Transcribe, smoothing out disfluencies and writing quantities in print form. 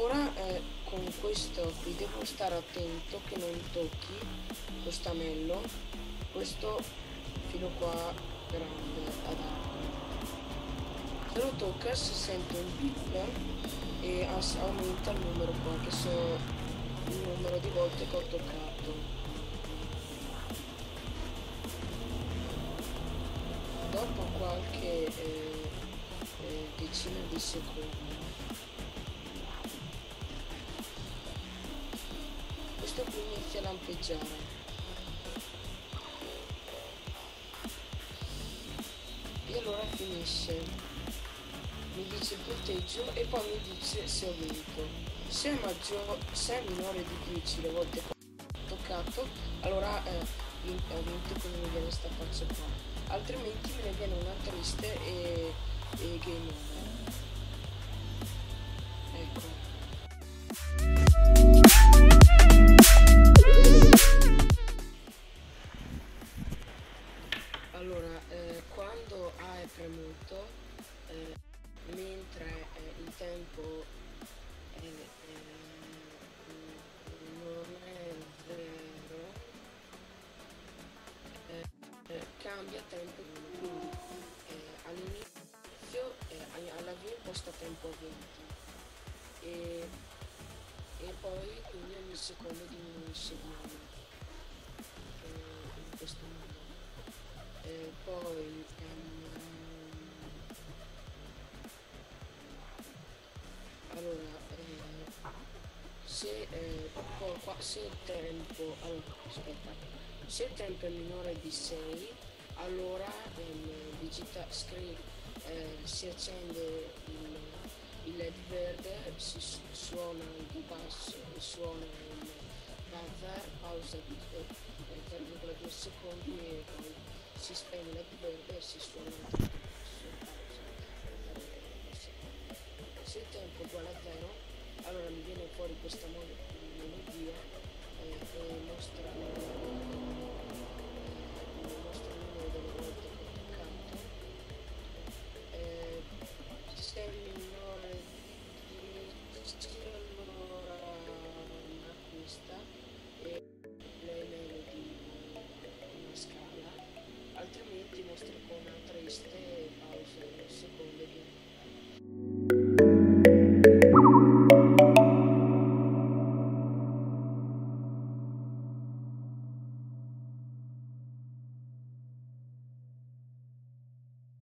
Ora con questo qui devo stare attento che non tocchi questo anello, questo filo qua grande ad arco. Se lo tocca si sente un bip e aumenta il numero qua, che so il numero di volte che ho toccato. Dopo qualche decina di secondi questo qui inizia a lampeggiare e allora finisce. Mi dice il punteggio e poi mi dice se ho vinto. Se è maggiore, se è minore di 10 le volte che ho toccato, allora ho vinto, quindi mi viene sta faccia qua, altrimenti me ne viene una triste e game over. Ecco. Allora quando A è premuto mentre il tempo non è zero, cambia tempo, quindi all'inizio alla fine posta tempo a 20 e poi quindi ogni secondo diminuisce di in questo modo. Poi allora, se il tempo, se il tempo è minore di 6, allora si accende il led verde, si suona il basso e suona il buzzer, pausa di 3,2 secondi e poi si spegne il led verde e si suona il basso. Se il tempo è uguale a 0, allora mi viene fuori questa melodia e mostra